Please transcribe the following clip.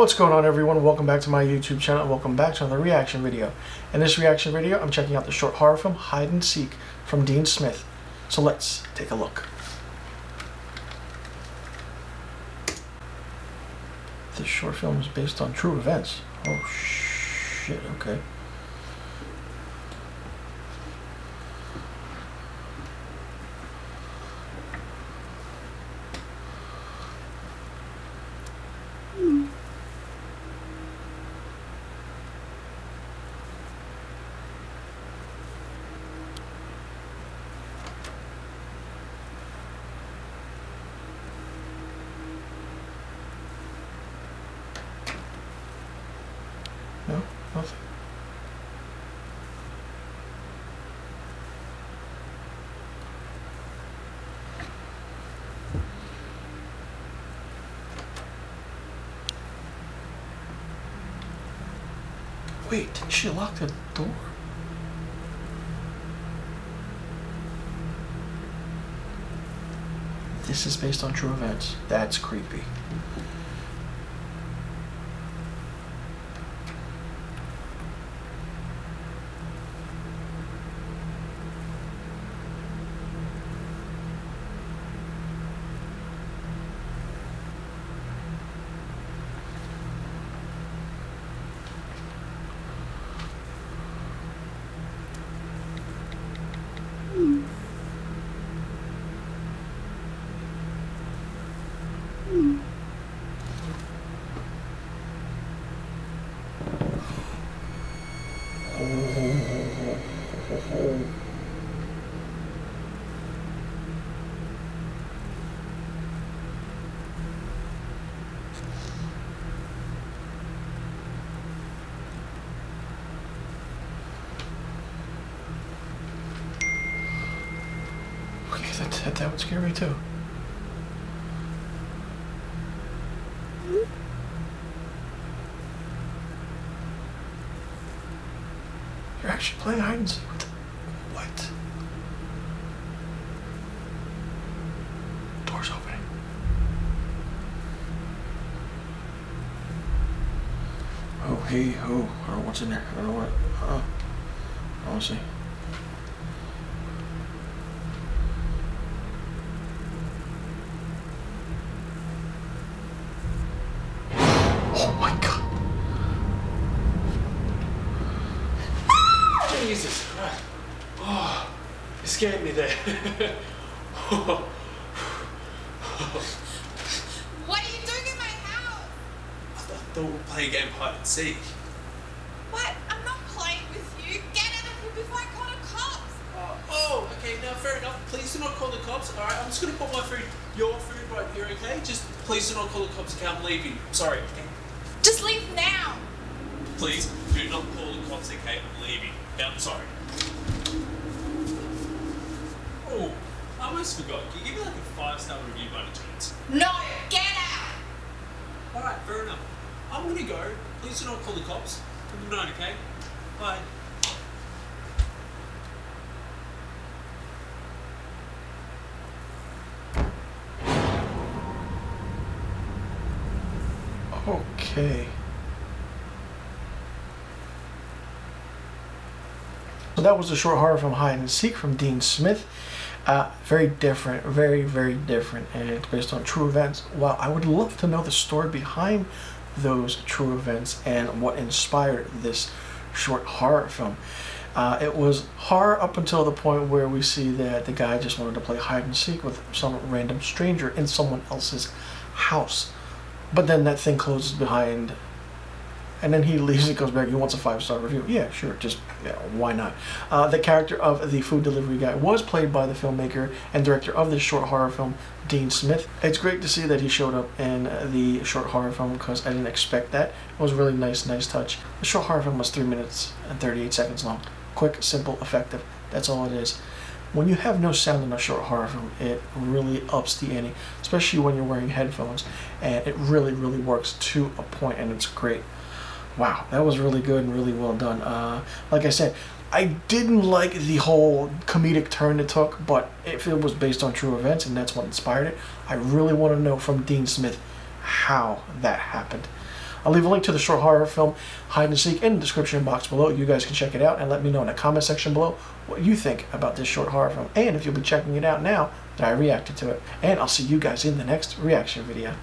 What's going on, everyone? Welcome back to my YouTube channel. Welcome back to another reaction video. In this reaction video, I'm checking out the short horror film Hide and Seek from Dean Smyth. So let's take a look. This short film is based on true events. Oh shit, okay. No, nothing. Wait, didn't she lock the door? This is based on true events. That's creepy. That would scare me too. You're actually playing hide and seek. What? Door's opening. Oh, hey, oh. I don't know what's in there. I don't know what. Honestly. Jesus Christ. Oh, it scared me there. What are you doing in my house? I thought we'd play a game of hide and seek. What? I'm not playing with you. Get out of here before I call the cops. Oh, okay, now fair enough. Please do not call the cops. Alright, I'm just gonna put my food, your food right here, okay? Just please do not call the cops, okay? I'm leaving. Sorry. Okay. Just leave now. Please do not call the cops, okay? I'm leaving. I'm sorry. Oh, I almost forgot. Can you give me like a 5-star review by any chance? No, get out! Alright, fair enough. I'm gonna go. Please do not call the cops. Good night, okay? Bye. Okay. So that was the short horror film Hide and Seek from Dean Smyth. Very different, very, very different, and it's based on true events. Wow, I would love to know the story behind those true events and what inspired this short horror film. It was horror up until the point where we see that the guy just wanted to play hide and seek with some random stranger in someone else's house. But then that thing closes behind. And then he leaves and goes back. He wants a 5-star review. Yeah, sure. Just, yeah, why not? The character of the food delivery guy was played by the filmmaker and director of this short horror film, Dean Smyth. It's great to see that he showed up in the short horror film because I didn't expect that. It was a really nice touch. The short horror film was 3 minutes and 38 seconds long. Quick, simple, effective. That's all it is. When you have no sound in a short horror film, it really ups the ante, especially when you're wearing headphones. And it really works to a point, and it's great. Wow, that was really good and really well done. Like I said, I didn't like the whole comedic turn it took, but if it was based on true events and that's what inspired it, I really want to know from Dean Smyth how that happened. I'll leave a link to the short horror film Hide and Seek in the description box below. You guys can check it out and let me know in the comment section below what you think about this short horror film, and if you'll be checking it out now that I reacted to it. And I'll see you guys in the next reaction video.